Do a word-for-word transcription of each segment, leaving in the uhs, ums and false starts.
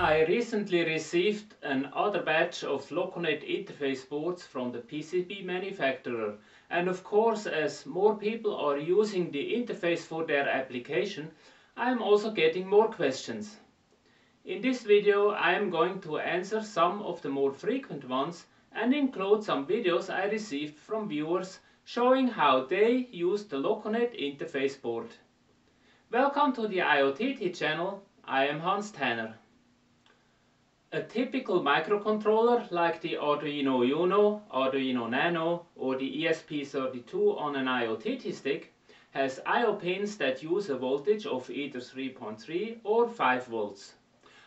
I recently received another batch of LocoNet interface boards from the P C B manufacturer, and of course, as more people are using the interface for their application, I am also getting more questions. In this video I am going to answer some of the more frequent ones and include some videos I received from viewers showing how they use the LocoNet interface board. Welcome to the I O T T channel, I am Hans Tanner. A typical microcontroller like the Arduino Uno, Arduino Nano or the E S P thirty-two on an I O T T stick has I O pins that use a voltage of either three point three or five volts.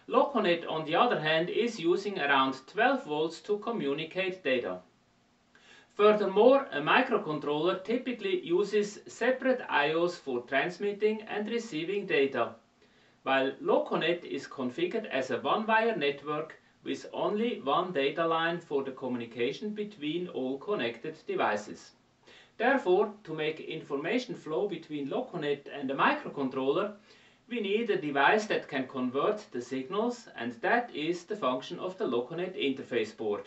LocoNet on the other hand is using around twelve volts to communicate data. Furthermore, a microcontroller typically uses separate I Os for transmitting and receiving data, while LocoNet is configured as a one-wire network with only one data line for the communication between all connected devices. Therefore, to make information flow between LocoNet and the microcontroller, we need a device that can convert the signals, and that is the function of the LocoNet interface board.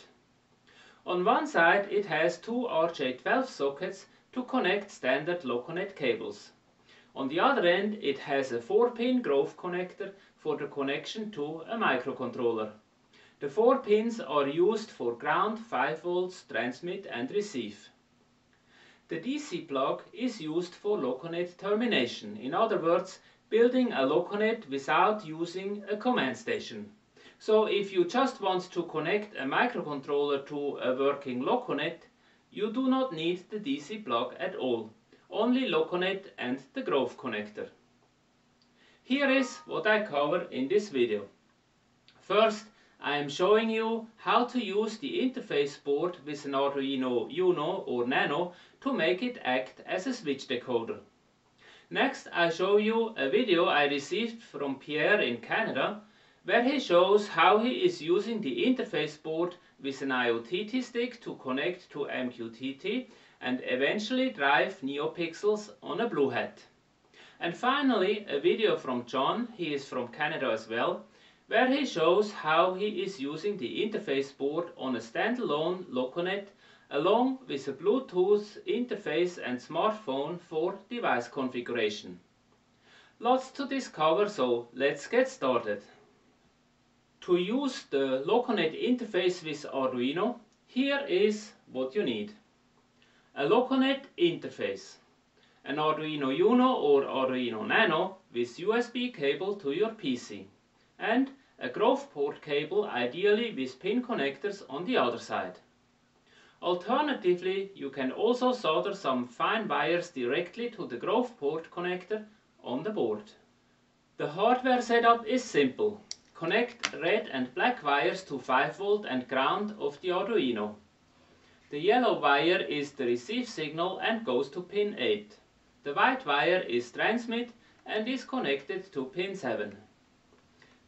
On one side it has two R J twelve sockets to connect standard LocoNet cables. On the other end it has a four pin Grove connector for the connection to a microcontroller. The four pins are used for ground, five volts, transmit and receive. The D C plug is used for LocoNet termination, in other words building a LocoNet without using a command station. So if you just want to connect a microcontroller to a working LocoNet, you do not need the D C plug at all. Only LocoNet and the Grove connector. Here is what I cover in this video. First, I am showing you how to use the interface board with an Arduino Uno or Nano to make it act as a switch decoder. Next, I show you a video I received from Pierre in Canada, where he shows how he is using the interface board with an I O T T stick to connect to M Q T T and eventually drive NeoPixels on a BlueHat. And finally a video from John, he is from Canada as well, where he shows how he is using the interface board on a standalone LocoNet along with a Bluetooth interface and smartphone for device configuration. Lots to discover, so let's get started. To use the LocoNet interface with Arduino, here is what you need. A LocoNet interface, an Arduino Uno or Arduino Nano with U S B cable to your P C, and a Grove port cable ideally with pin connectors on the other side. Alternatively, you can also solder some fine wires directly to the Grove port connector on the board. The hardware setup is simple. Connect red and black wires to five volt and ground of the Arduino. The yellow wire is the receive signal and goes to pin eight. The white wire is transmit and is connected to pin seven.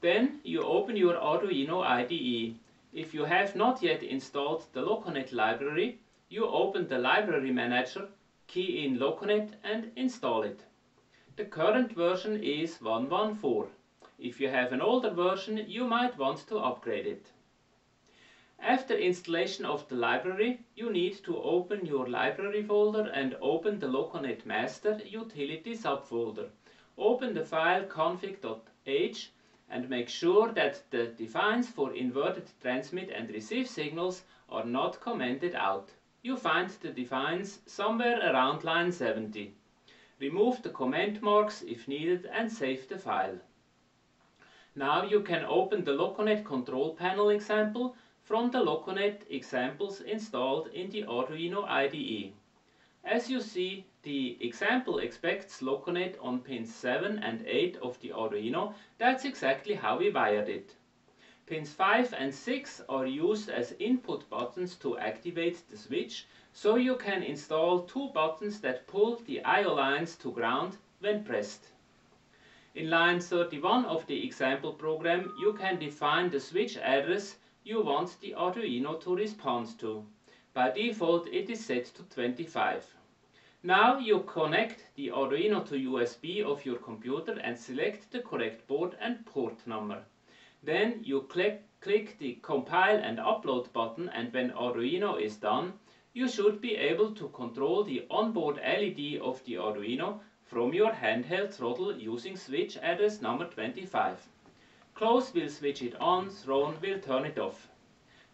Then you open your Arduino I D E. If you have not yet installed the LocoNet library, you open the library manager, key in LocoNet and install it. The current version is one point one point four. If you have an older version, you might want to upgrade it. After installation of the library, you need to open your library folder and open the LocoNet Master Utility subfolder. Open the file config.h and make sure that the defines for inverted transmit and receive signals are not commented out. You find the defines somewhere around line seventy. Remove the comment marks if needed and save the file. Now you can open the LocoNet control panel example from the LocoNet examples installed in the Arduino I D E. As you see, the example expects LocoNet on pins seven and eight of the Arduino. That's exactly how we wired it. Pins five and six are used as input buttons to activate the switch, so you can install two buttons that pull the I O lines to ground when pressed. In line thirty-one of the example program, you can define the switch address you want the Arduino to respond to. By default it is set to twenty-five. Now you connect the Arduino to U S B of your computer and select the correct board and port number. Then you click, click the compile and upload button, and when Arduino is done, you should be able to control the onboard L E D of the Arduino from your handheld throttle using switch address number twenty-five. Close will switch it on, thrown will turn it off.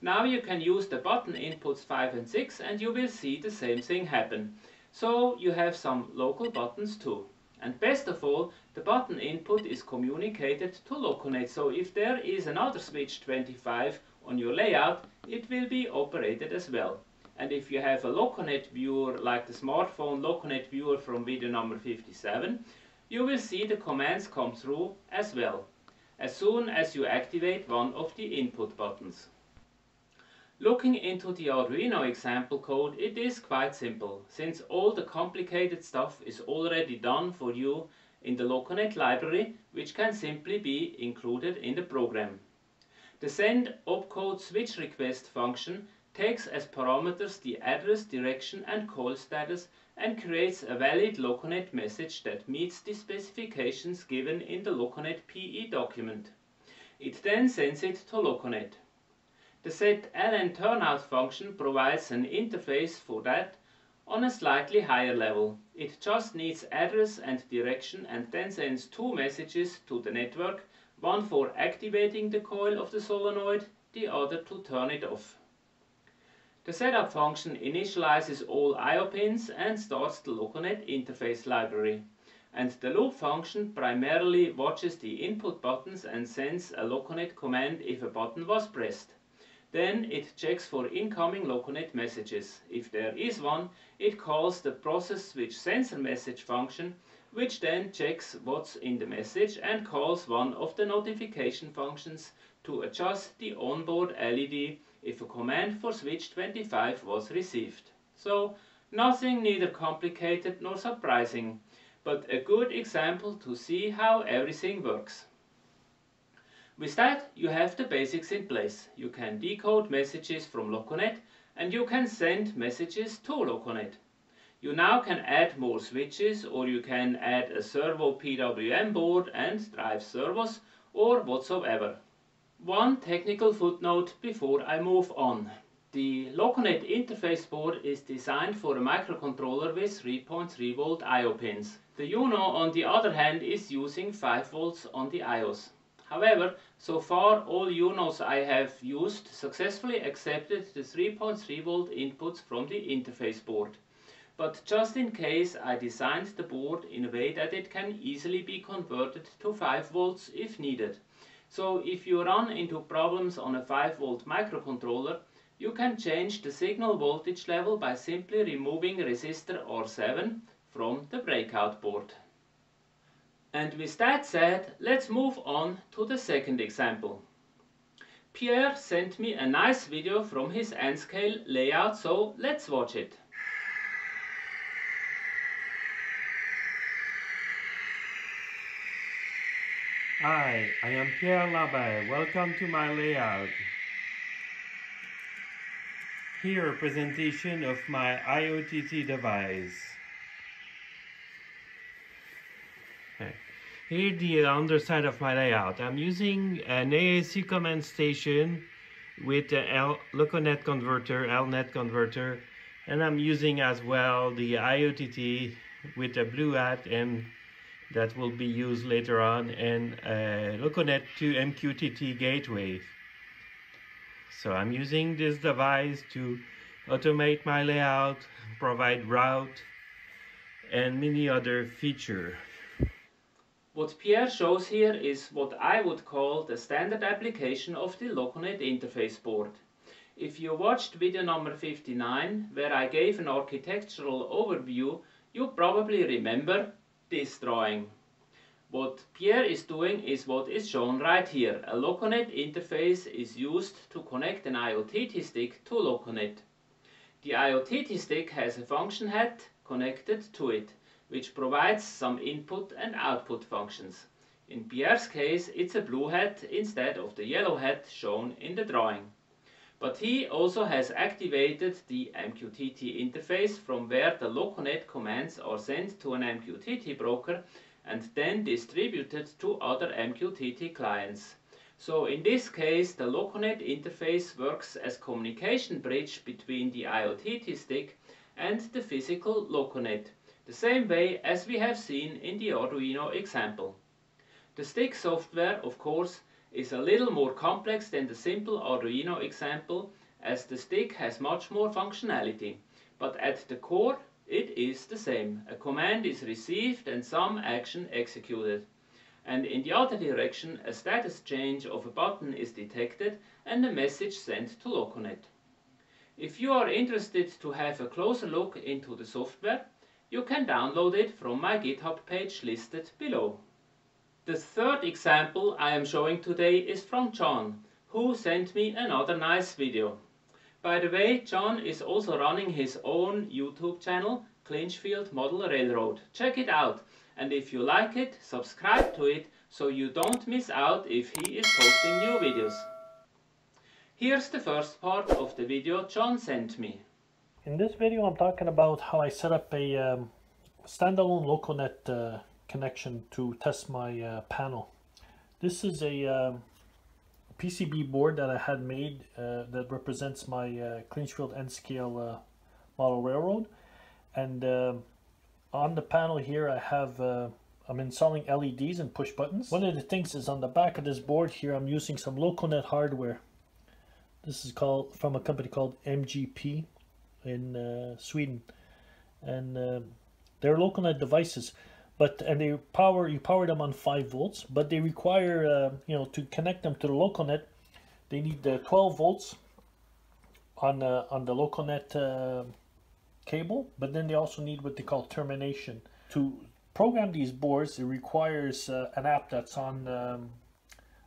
Now you can use the button inputs five and six and you will see the same thing happen. So you have some local buttons too. And best of all, the button input is communicated to LocoNet, so if there is another switch twenty-five on your layout, it will be operated as well. And if you have a LocoNet viewer, like the smartphone LocoNet viewer from video number fifty-seven, you will see the commands come through as well, as soon as you activate one of the input buttons. Looking into the Arduino example code, it is quite simple, since all the complicated stuff is already done for you in the LocoNet library, which can simply be included in the program. The send opcode switch request function takes as parameters the address, direction and call status and creates a valid LocoNet message that meets the specifications given in the LocoNet P E document. It then sends it to LocoNet. The setLN turnout function provides an interface for that on a slightly higher level. It just needs address and direction and then sends two messages to the network, one for activating the coil of the solenoid, the other to turn it off. The setup function initializes all I O pins and starts the LocoNet interface library. And the loop function primarily watches the input buttons and sends a LocoNet command if a button was pressed. Then it checks for incoming LocoNet messages. If there is one, it calls the process switch sensor message function, which then checks what's in the message and calls one of the notification functions to adjust the onboard L E D if a command for switch twenty-five was received. So nothing neither complicated nor surprising, but a good example to see how everything works. With that, you have the basics in place. You can decode messages from LocoNet and you can send messages to LocoNet. You now can add more switches, or you can add a servo P W M board and drive servos or whatsoever. One technical footnote before I move on. The LocoNet interface board is designed for a microcontroller with three point three volt I O pins. The Uno, on the other hand, is using five volts on the I Os. However, so far all Unos I have used successfully accepted the three point three volt inputs from the interface board. But just in case, I designed the board in a way that it can easily be converted to five volts if needed. So if you run into problems on a five volt microcontroller, you can change the signal voltage level by simply removing resistor R seven from the breakout board. And with that said, let's move on to the second example. Pierre sent me a nice video from his N scale layout, so let's watch it. Hi, I am Pierre Lambert. Welcome to my layout. Here a presentation of my I O T T device. Here's the underside of my layout. I'm using an A A C command station with a LocoNet converter, L net converter, and I'm using as well the I O T T with a blue hat, and that will be used later on, and a LocoNet to M Q T T gateway. So I'm using this device to automate my layout, provide route, and many other features. What Pierre shows here is what I would call the standard application of the LocoNet interface board. If you watched video number fifty-nine, where I gave an architectural overview, you probably remember this drawing. What Pierre is doing is what is shown right here. A LocoNet interface is used to connect an I O T T stick to LocoNet. The I O T T stick has a function head connected to it, which provides some input and output functions. In Pierre's case, it's a blue hat instead of the yellow hat shown in the drawing. But he also has activated the M Q T T interface, from where the LocoNet commands are sent to an M Q T T broker and then distributed to other M Q T T clients. So in this case, the LocoNet interface works as communication bridge between the I O T T stick and the physical LocoNet, the same way as we have seen in the Arduino example. The stick software, of course, is a little more complex than the simple Arduino example, as the stick has much more functionality, but at the core it is the same. A command is received and some action executed. And in the other direction, a status change of a button is detected and a message sent to LocoNet. If you are interested to have a closer look into the software, you can download it from my GitHub page listed below. The third example I am showing today is from John, who sent me another nice video. By the way, John is also running his own YouTube channel, Clinchfield Model Railroad. Check it out, and if you like it, subscribe to it so you don't miss out if he is posting new videos. Here's the first part of the video John sent me. In this video I'm talking about how I set up a um, standalone LocoNet uh, connection to test my uh, panel. This is a um, P C B board that I had made uh, that represents my uh, Clinchfield N-Scale uh, Model Railroad, and uh, on the panel here I have uh, I'm installing L E Ds and push buttons. One of the things is on the back of this board here I'm using some LocoNet hardware. This is called from a company called M G P in uh, Sweden, and uh, they're LocoNet devices, but and they power you power them on five volts, but they require uh, you know, to connect them to the LocoNet they need the twelve volts on uh, on the LocoNet uh, cable, but then they also need what they call termination. To program these boards it requires uh, an app that's on um,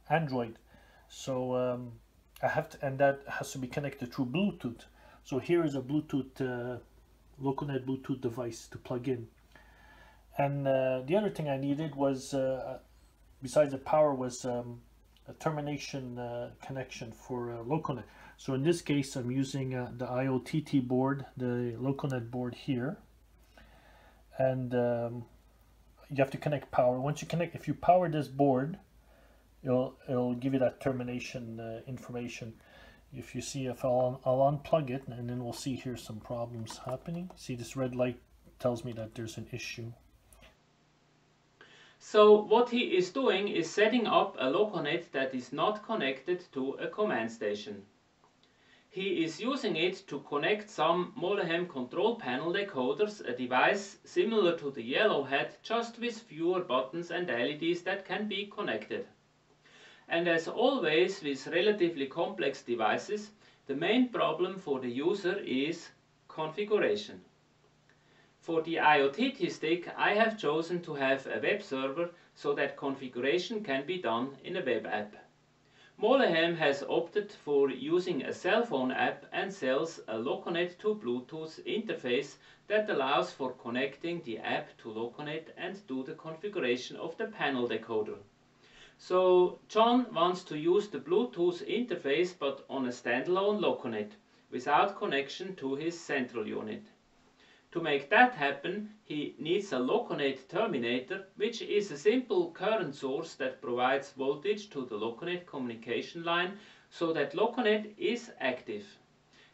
Android, so um, I have to, and that has to be connected through Bluetooth. So here is a Bluetooth uh, LocoNet Bluetooth device to plug in. And uh, the other thing I needed was, uh, besides the power, was um, a termination uh, connection for uh, LocoNet. So in this case, I'm using uh, the I O T T board, the LocoNet board here. And um, you have to connect power. Once you connect, if you power this board, it'll, it'll give you that termination uh, information. If you see, if I'll, I'll unplug it, and then we'll see here some problems happening. See, this red light tells me that there's an issue. So what he is doing is setting up a LocoNet that is not connected to a command station. He is using it to connect some Mol-Hem control panel decoders, a device similar to the yellow hat, just with fewer buttons and L E Ds that can be connected. And as always with relatively complex devices, the main problem for the user is configuration. For the I O T T stick, I have chosen to have a web server so that configuration can be done in a web app. Mol-Hem has opted for using a cell phone app and sells a LocoNet to Bluetooth interface that allows for connecting the app to LocoNet and do the configuration of the panel decoder. So John wants to use the Bluetooth interface but on a standalone LocoNet, without connection to his central unit. To make that happen, he needs a LocoNet terminator, which is a simple current source that provides voltage to the LocoNet communication line so that LocoNet is active.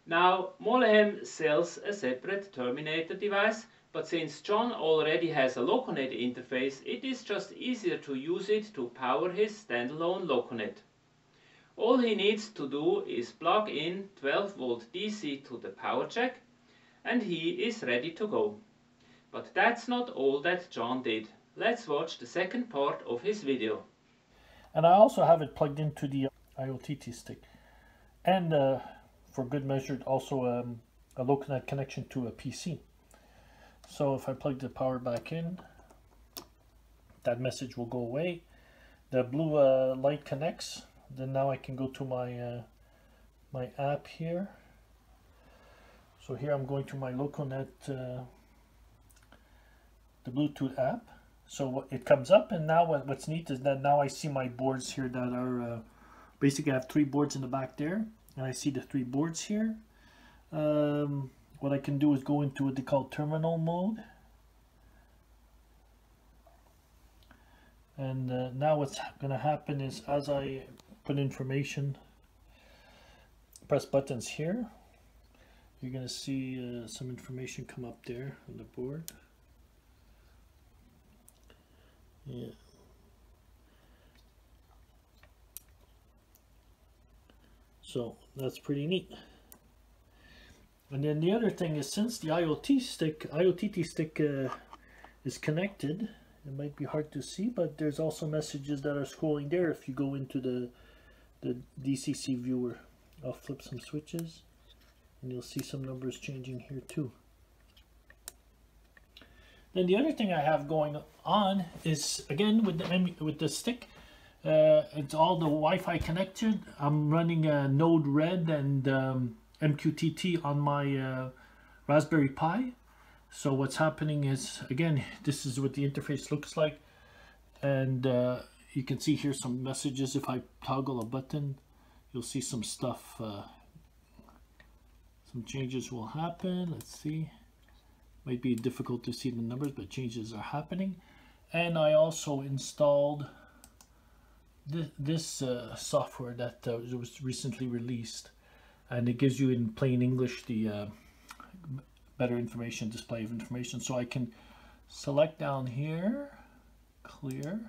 Now, Mol-Hem sells a separate terminator device, but since John already has a LocoNet interface, it is just easier to use it to power his standalone LocoNet. All he needs to do is plug in twelve volt D C to the power jack, and he is ready to go. But that's not all that John did. Let's watch the second part of his video. And I also have it plugged into the I O T T stick. And uh, for good measure, also um, a LocoNet connection to a P C. So if I plug the power back in, that message will go away. The blue uh, light connects. Then now I can go to my, uh, my app here. So here I'm going to my LocoNet, uh, the Bluetooth app. So it comes up, and now what, what's neat is that now I see my boards here that are, uh, basically I have three boards in the back there, and I see the three boards here. Um, what I can do is go into what they call terminal mode. And uh, now what's gonna happen is as I put information, press buttons here, you're going to see uh, some information come up there on the board. Yeah. So that's pretty neat. And then the other thing is, since the I O T stick, I O T T stick uh, is connected, it might be hard to see, but there's also messages that are scrolling there if you go into the, the D C C viewer. I'll flip some switches and you'll see some numbers changing here too. Then the other thing I have going on is, again, with the, with the stick, Uh, it's all the Wi-Fi connected. I'm running a Node-RED and um, M Q T T on my uh, Raspberry Pi. So what's happening is, again, this is what the interface looks like, and uh, you can see here some messages. If I toggle a button, you'll see some stuff. Uh, some changes will happen. Let's see. Might be difficult to see the numbers, but changes are happening. And I also installed This, this uh, software that uh, was recently released, and it gives you in plain English the uh, better information, display of information. So I can select down here, clear.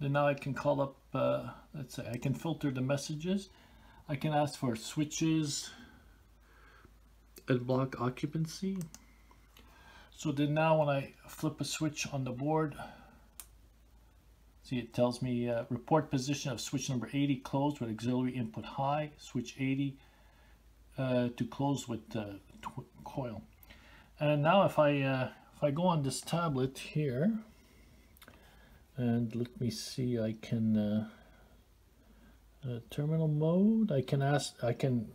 Then now I can call up, uh, let's say, I can filter the messages. I can ask for switches and block occupancy. So then now when I flip a switch on the board, see, it tells me uh, report position of switch number eighty closed with auxiliary input high, switch eighty uh, to close with uh, coil. And now if I uh, if I go on this tablet here, and let me see, I can uh, uh, terminal mode. I can ask. I can.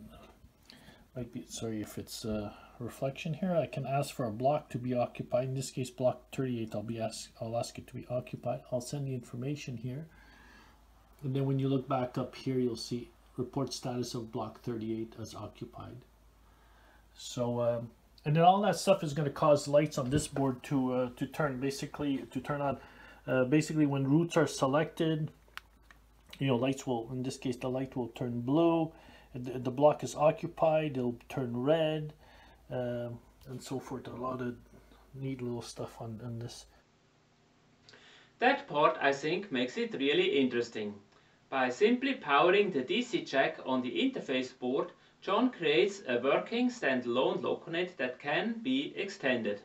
Might be sorry if it's a reflection here. I can ask for a block to be occupied. In this case, block thirty-eight. I'll be ask. I'll ask it to be occupied. I'll send the information here, and then when you look back up here, you'll see report status of block thirty-eight as occupied. So, um, and then all that stuff is going to cause lights on this board to uh, to turn. Basically, to turn on. Uh, basically, when routes are selected, you know, lights will. In this case, the light will turn blue. The block is occupied, it'll turn red, um, and so forth. A lot of neat little stuff on, on this. That part, I think, makes it really interesting. By simply powering the D C jack on the interface board, John creates a working standalone LocoNet that can be extended.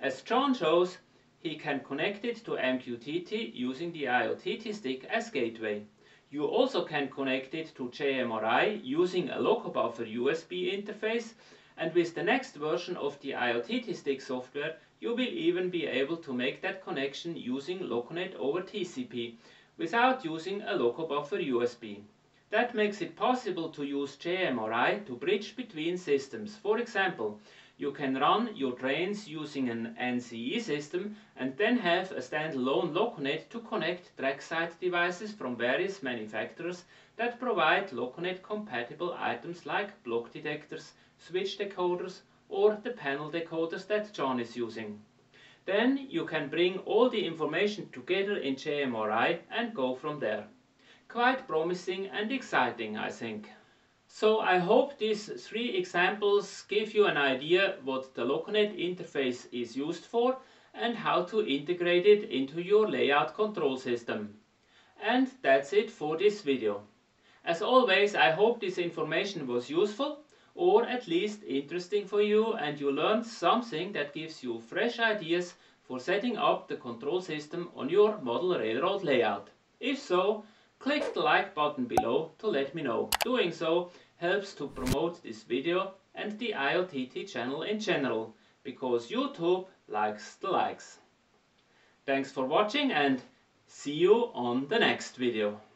As John shows, he can connect it to M Q T T using the I O T T stick as gateway. You also can connect it to J M R I using a LocoBuffer U S B interface, and with the next version of the I O T T stick software, you will even be able to make that connection using LocoNet over T C P, without using a LocoBuffer U S B. That makes it possible to use J M R I to bridge between systems. For example, you can run your trains using an N C E system and then have a standalone LocoNet to connect trackside devices from various manufacturers that provide LocoNet compatible items like block detectors, switch decoders, or the panel decoders that John is using. Then you can bring all the information together in J M R I and go from there. Quite promising and exciting, I think. So I hope these three examples give you an idea what the LocoNet interface is used for and how to integrate it into your layout control system. And that's it for this video. As always, I hope this information was useful, or at least interesting for you, and you learned something that gives you fresh ideas for setting up the control system on your model railroad layout. If so, click the like button below to let me know. Doing so helps to promote this video and the I O T T channel in general, because YouTube likes the likes. Thanks for watching, and see you on the next video.